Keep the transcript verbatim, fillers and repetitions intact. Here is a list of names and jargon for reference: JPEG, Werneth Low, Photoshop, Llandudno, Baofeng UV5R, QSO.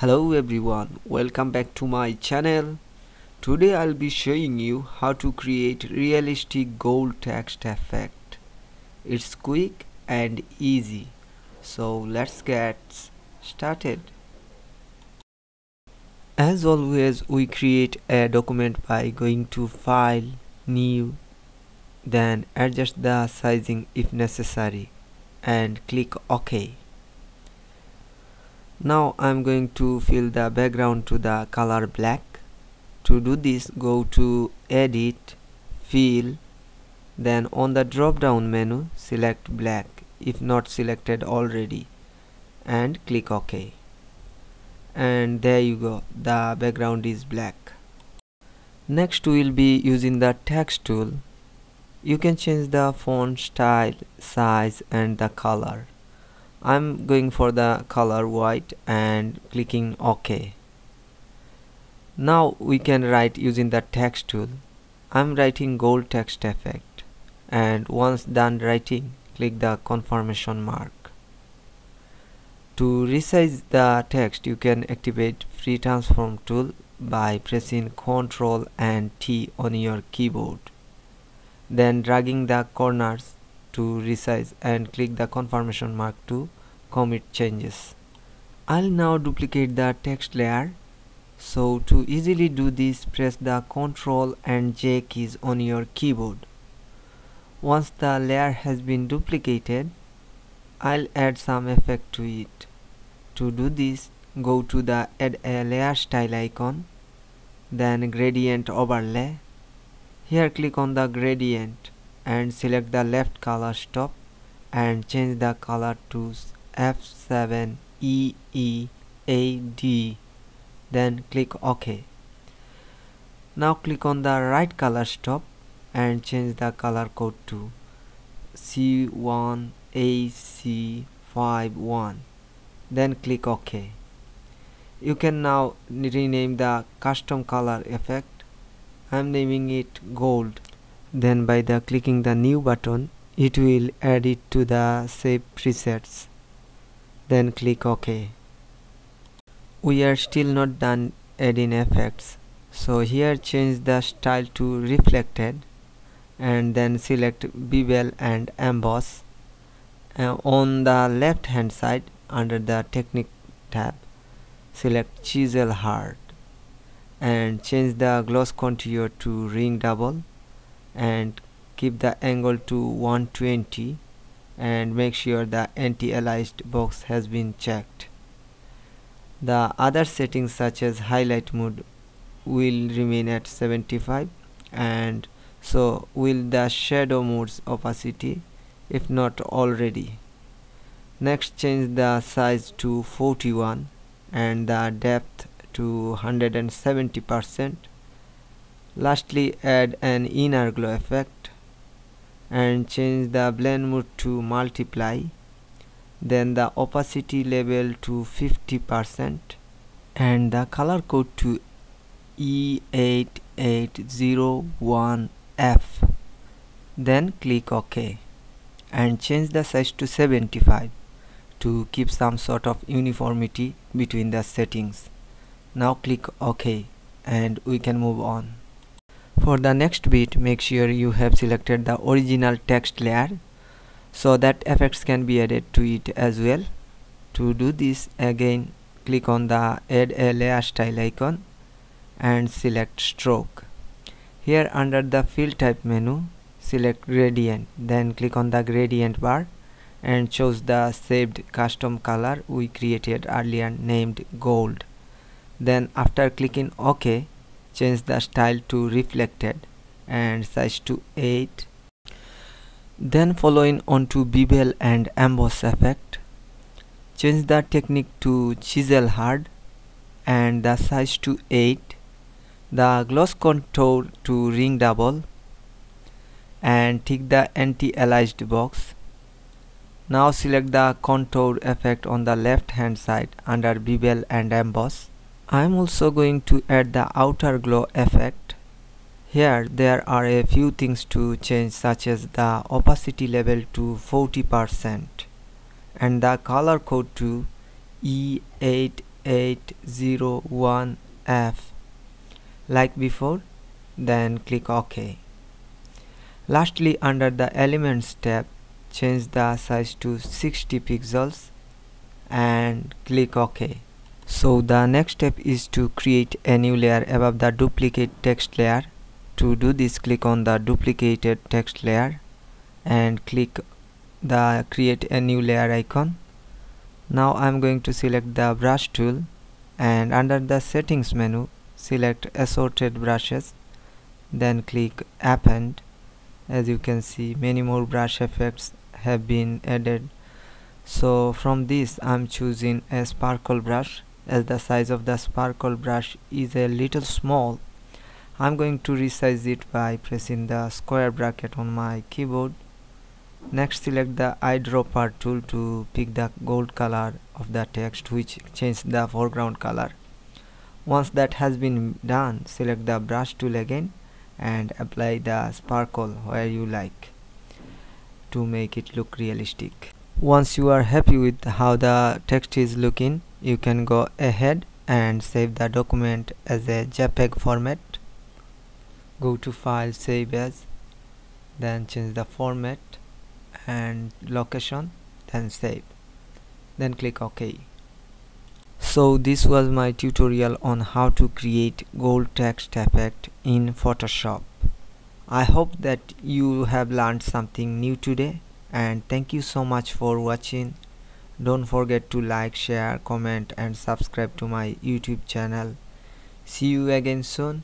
Hello everyone, welcome back to my channel. Today I'll be showing you how to create realistic gold text effect. It's quick and easy, so let's get started. As always, we create a document by going to File, New, then adjust the sizing if necessary and click OK. Now I'm going to fill the background to the color black. To do this, go to Edit, Fill, then on the drop down menu select black if not selected already and click OK. And there you go, the background is black. Next we'll be using the text tool. You can change the font style, size and the color. I'm going for the color white and clicking OK. Now we can write using the text tool. I'm writing gold text effect, and once done writing, click the confirmation mark. To resize the text, you can activate free transform tool by pressing Ctrl and T on your keyboard, then dragging the corners to resize and click the confirmation mark to commit changes. I'll now duplicate the text layer. So to easily do this, press the Ctrl and J keys on your keyboard. Once the layer has been duplicated, I'll add some effect to it. To do this, go to the Add a Layer Style icon, then Gradient Overlay. Here click on the gradient and select the left color stop and change the color to F seven E E A D, then click OK. Now click on the right color stop and change the color code to C one A C five one, then click OK. You can now rename the custom color effect. I'm naming it gold. Then by the clicking the new button, it will add it to the save presets, then click OK. We are still not done adding effects, so here change the style to reflected and then select bevel and emboss. Uh, on the left hand side under the technique tab, select chisel hard and change the gloss contour to ring double and keep the angle to one twenty and make sure the anti-aliased box has been checked. The other settings such as highlight mode will remain at seventy-five, and so will the shadow mode's opacity if not already. Next change the size to forty-one and the depth to one hundred seventy percent. Lastly, add an inner glow effect and change the blend mode to multiply, then the opacity level to fifty percent and the color code to E eight eight zero one F, then click OK and change the size to seventy-five to keep some sort of uniformity between the settings. Now click OK and we can move on. For the next bit, make sure you have selected the original text layer so that effects can be added to it as well. To do this, again click on the Add a Layer Style icon and select Stroke. Here under the Fill Type menu, select Gradient, then click on the gradient bar and choose the saved custom color we created earlier named gold. Then after clicking OK, change the style to reflected and size to eight. Then following on to bevel and emboss effect, change the technique to chisel hard and the size to eight, the gloss contour to ring double and tick the anti-aliased box. Now select the contour effect on the left hand side under bevel and emboss. I'm also going to add the outer glow effect. Here there are a few things to change, such as the opacity level to forty percent and the color code to E eight eight zero one F like before, then click OK. Lastly, under the Elements tab, change the size to sixty pixels and click OK. So the next step is to create a new layer above the duplicate text layer. To do this, click on the duplicated text layer and click the create a new layer icon. Now I'm going to select the brush tool, and under the settings menu select assorted brushes, then click append. As you can see, many more brush effects have been added. So from this I'm choosing a sparkle brush. As the size of the sparkle brush is a little small, I'm going to resize it by pressing the square bracket on my keyboard. Next, select the eyedropper tool to pick the gold color of the text, which changes the foreground color. Once that has been done, select the brush tool again and apply the sparkle where you like to make it look realistic. Once you are happy with how the text is looking, you can go ahead and save the document as a JPEG format. Go to File, Save As, then change the format and location, then save, then click OK. So this was my tutorial on how to create gold text effect in Photoshop. I hope that you have learned something new today, and thank you so much for watching. Don't forget to like, share, comment and subscribe to my YouTube channel. See you again soon.